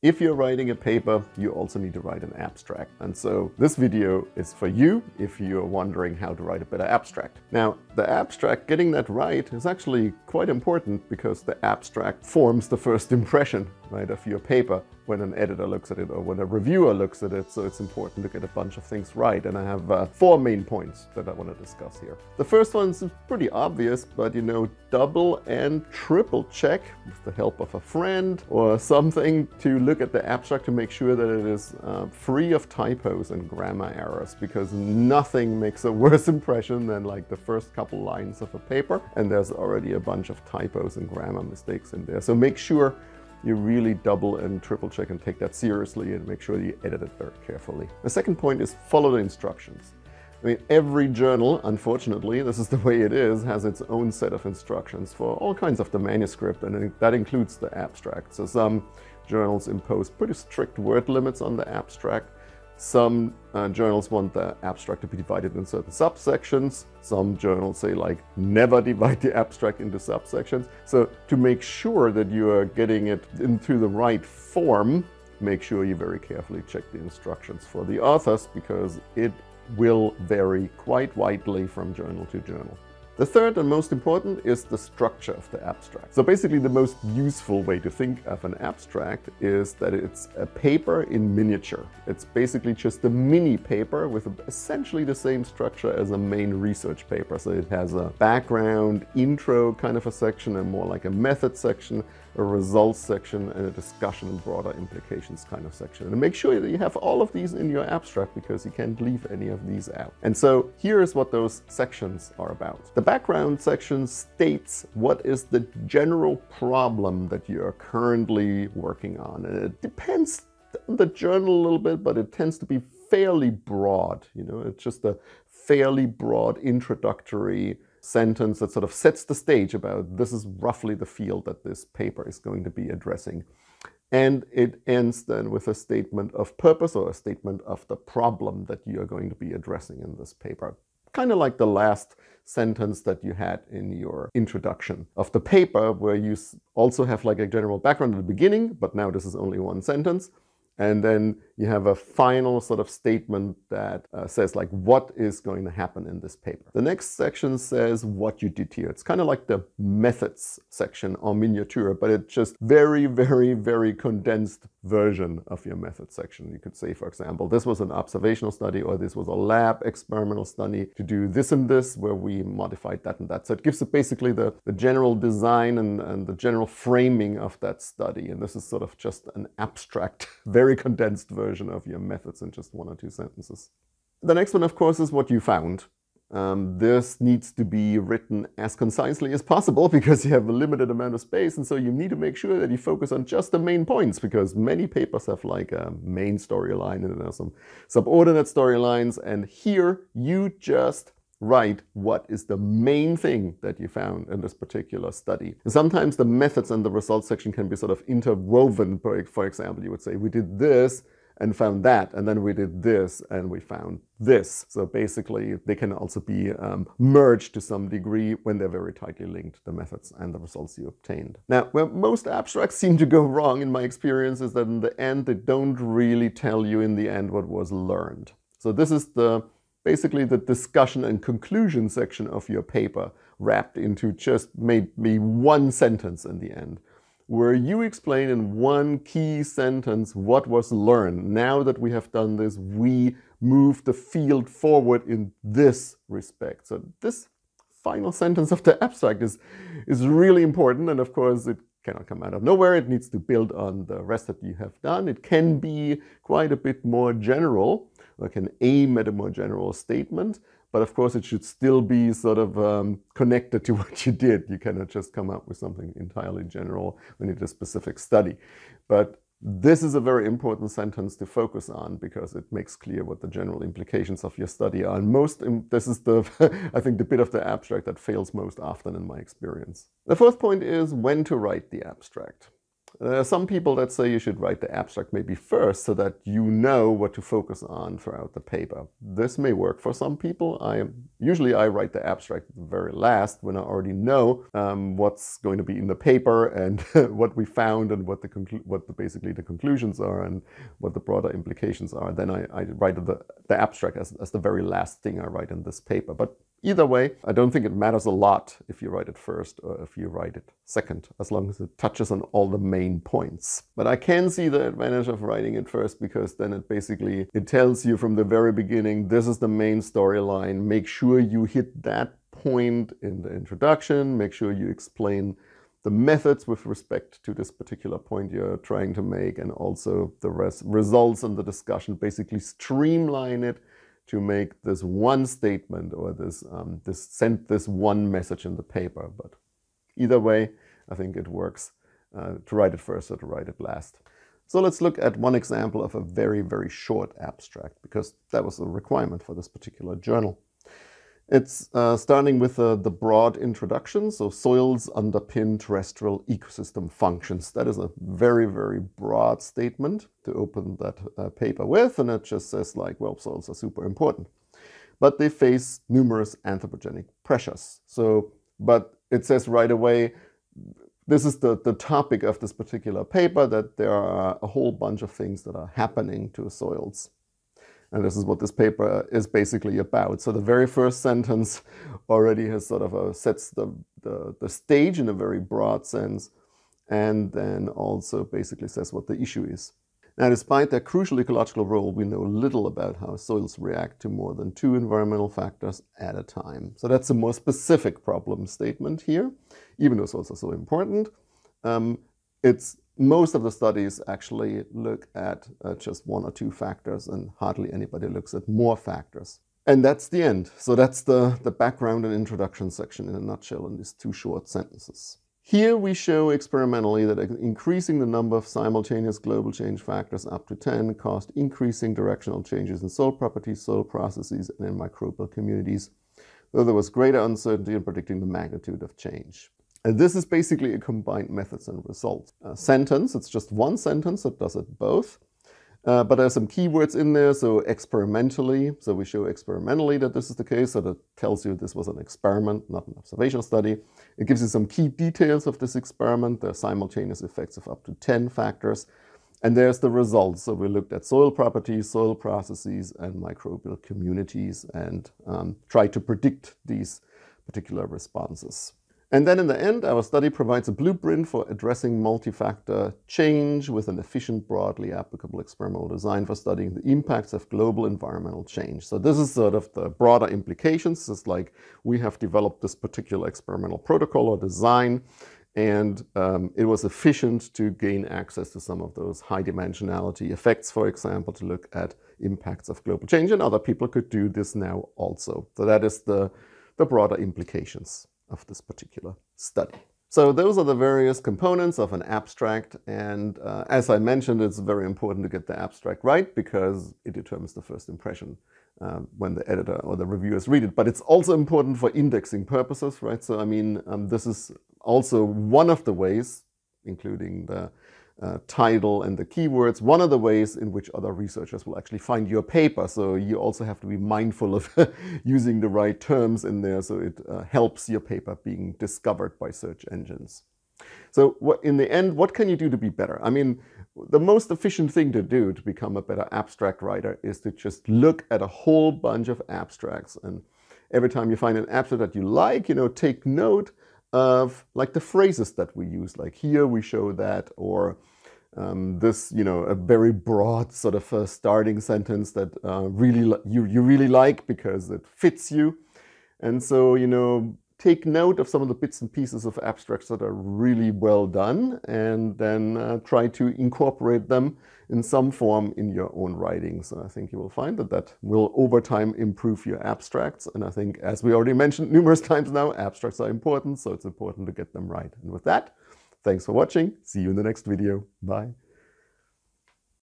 If you're writing a paper, you also need to write an abstract. And so this video is for you if you're wondering how to write a better abstract. Now, the abstract, getting that right is actually quite important because the abstract forms the first impression, right, of your paper when an editor looks at it or when a reviewer looks at it. So it's important to get a bunch of things right. And I have four main points that I want to discuss here. The first one's pretty obvious, but you know, double and triple check with the help of a friend or something to look at the abstract to make sure that it is free of typos and grammar errors, because nothing makes a worse impression than like the first couple lines of a paper and there's already a bunch of typos and grammar mistakes in there. So make sure you really double and triple check and take that seriously and make sure you edit it very carefully. The second point is follow the instructions. I mean, every journal, unfortunately, this is the way it is, has its own set of instructions for all kinds of the manuscript, and that includes the abstract. So some journals impose pretty strict word limits on the abstract. Some journals want the abstract to be divided in certain subsections. Some journals say, like, never divide the abstract into subsections. So to make sure that you are getting it into the right form, make sure you very carefully check the instructions for the authors, because it will vary quite widely from journal to journal. The third and most important is the structure of the abstract. So basically the most useful way to think of an abstract is that it's a paper in miniature. It's basically just a mini paper with essentially the same structure as a main research paper. So it has a background, intro kind of a section, and more like a method section, a results section, and a discussion and broader implications kind of section. And make sure that you have all of these in your abstract, because you can't leave any of these out. And so here is what those sections are about. The background section states what is the general problem that you are currently working on. And it depends on the journal a little bit, but it tends to be fairly broad. You know, it's just a fairly broad introductory sentence that sort of sets the stage about this is roughly the field that this paper is going to be addressing. And it ends then with a statement of purpose or a statement of the problem that you are going to be addressing in this paper. Kind of like the last sentence that you had in your introduction of the paper, where you also have like a general background at the beginning, but now this is only one sentence. And then you have a final sort of statement that says like what is going to happen in this paper. The next section says what you did here. It's kind of like the methods section or miniature, but it's just very, very, very condensed version of your method section. You could say, for example, this was an observational study, or this was a lab experimental study to do this and this, where we modified that and that. So it gives it basically the general design and the general framing of that study. And this is sort of just an abstract, very condensed version of your methods in just one or two sentences. The next one, of course, is what you found. This needs to be written as concisely as possible because you have a limited amount of space, and so you need to make sure that you focus on just the main points, because many papers have like a main storyline and there are some subordinate storylines, and here you just write what is the main thing that you found in this particular study. And sometimes the methods and the results section can be sort of interwoven. For example, you would say we did this and found that, and then we did this and we found this. So basically they can also be merged to some degree when they're very tightly linked, the methods and the results you obtained. Now, where most abstracts seem to go wrong in my experience is that in the end they don't really tell you in the end what was learned. So this is basically the discussion and conclusion section of your paper wrapped into just maybe one sentence in the end, where you explain in one key sentence what was learned. Now that we have done this, we move the field forward in this respect. So this final sentence of the abstract is really important, and of course it cannot come out of nowhere. It needs to build on the rest that you have done. It can be quite a bit more general, or can aim at a more general statement. But of course, it should still be sort of connected to what you did. You cannot just come up with something entirely general when you did a specific study. But this is a very important sentence to focus on because it makes clear what the general implications of your study are. And this is I think the bit of the abstract that fails most often in my experience. The fourth point is when to write the abstract. There are some people that say you should write the abstract maybe first so that you know what to focus on throughout the paper. This may work for some people. I Usually I write the abstract at the very last when I already know what's going to be in the paper and what we found and basically the conclusions are and what the broader implications are. Then I write the abstract as the very last thing I write in this paper. But either way, I don't think it matters a lot if you write it first or if you write it second, as long as it touches on all the main points. But I can see the advantage of writing it first, because then it tells you from the very beginning, this is the main storyline. Make sure you hit that point in the introduction. Make sure you explain the methods with respect to this particular point you're trying to make, and also the results and the discussion. Basically streamline it to make this one statement or this one message in the paper. But either way, I think it works to write it first or to write it last. So let's look at one example of a very, very short abstract, because that was a requirement for this particular journal. It's starting with the broad introduction. So soils underpin terrestrial ecosystem functions. That is a very, very broad statement to open that paper with. And it just says like, well, soils are super important, but they face numerous anthropogenic pressures. So, but it says right away, this is the topic of this particular paper, that there are a whole bunch of things that are happening to soils. And this is what this paper is basically about. So the very first sentence already has sort of sets the stage in a very broad sense, and then also basically says what the issue is. Now, despite their crucial ecological role, we know little about how soils react to more than 2 environmental factors at a time. So that's a more specific problem statement here, even though soils are so important. Most of the studies actually look at just 1 or 2 factors, and hardly anybody looks at more factors. And that's the end. So that's the background and introduction section in a nutshell in these 2 short sentences. Here we show experimentally that increasing the number of simultaneous global change factors up to 10 caused increasing directional changes in soil properties, soil processes, and in microbial communities, though there was greater uncertainty in predicting the magnitude of change. And this is basically a combined methods and results sentence. It's just one sentence that does it both. But there are some keywords in there. So experimentally, so we show experimentally that this is the case. So that tells you this was an experiment, not an observational study. It gives you some key details of this experiment. There are simultaneous effects of up to 10 factors. And there's the results. So we looked at soil properties, soil processes, and microbial communities, and tried to predict these particular responses. And then in the end, our study provides a blueprint for addressing multi-factor change with an efficient, broadly applicable experimental design for studying the impacts of global environmental change. So this is sort of the broader implications. It's like we have developed this particular experimental protocol or design, and it was efficient to gain access to some of those high dimensionality effects, for example, to look at impacts of global change, and other people could do this now also. So that is the broader implications of this particular study. So those are the various components of an abstract, and as I mentioned, it's very important to get the abstract right, because it determines the first impression when the editor or the reviewers read it. But it's also important for indexing purposes, right? So I mean, this is also one of the ways, including the title and the keywords, one of the ways in which other researchers will actually find your paper. So you also have to be mindful of using the right terms in there, so it helps your paper being discovered by search engines. So in the end, what can you do to be better? I mean, the most efficient thing to do to become a better abstract writer is to just look at a whole bunch of abstracts, and every time you find an abstract that you like, you know, take note of like the phrases that we use, like here we show that, or this, you know, a very broad sort of starting sentence that you really like because it fits you. And so, you know, take note of some of the bits and pieces of abstracts that are really well done, and then try to incorporate them in some form in your own writings. And I think you will find that that will over time improve your abstracts. And I think, as we already mentioned numerous times now, abstracts are important, so it's important to get them right. And with that, thanks for watching. See you in the next video. Bye.